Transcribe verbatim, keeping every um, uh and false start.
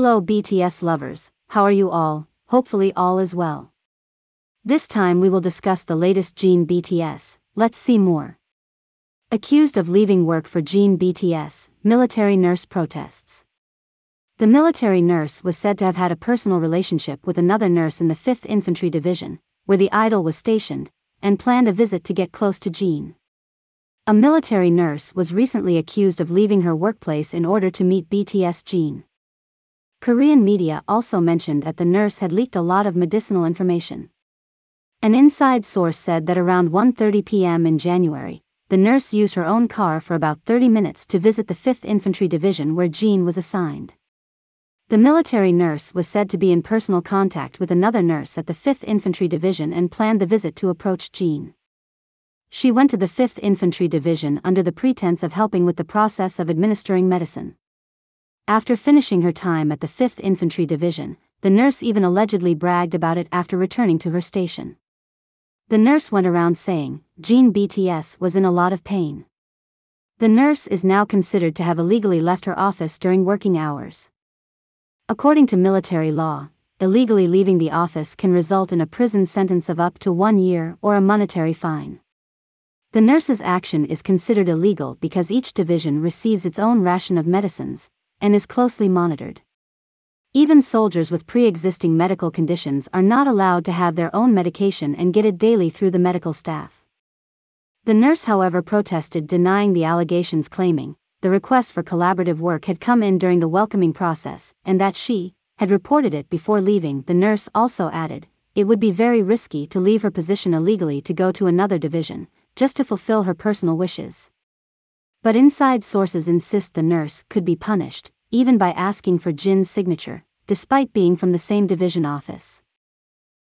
Hello B T S lovers, how are you all? Hopefully all is well. This time we will discuss the latest Jin B T S, let's see more. Accused of leaving work for Jin B T S, military nurse protests. The military nurse was said to have had a personal relationship with another nurse in the fifth Infantry Division, where the idol was stationed, and planned a visit to get close to Jin. A military nurse was recently accused of leaving her workplace in order to meet B T S Jin. Korean media also mentioned that the nurse had leaked a lot of medicinal information. An inside source said that around one thirty p m in January, the nurse used her own car for about thirty minutes to visit the fifth Infantry Division where Jin was assigned. The military nurse was said to be in personal contact with another nurse at the fifth Infantry Division and planned the visit to approach Jin. She went to the fifth Infantry Division under the pretense of helping with the process of administering medicine. After finishing her time at the fifth Infantry Division, the nurse even allegedly bragged about it after returning to her station. The nurse went around saying, Jin B T S was in a lot of pain. The nurse is now considered to have illegally left her office during working hours. According to military law, illegally leaving the office can result in a prison sentence of up to one year or a monetary fine. The nurse's action is considered illegal because each division receives its own ration of medicines, and is closely monitored. Even soldiers with pre-existing medical conditions are not allowed to have their own medication and get it daily through the medical staff. The nurse, however, protested, denying the allegations, claiming the request for collaborative work had come in during the welcoming process and that she had reported it before leaving. The nurse also added, it would be very risky to leave her position illegally to go to another division, just to fulfill her personal wishes. But inside sources insist the nurse could be punished, even by asking for Jin's signature, despite being from the same division office.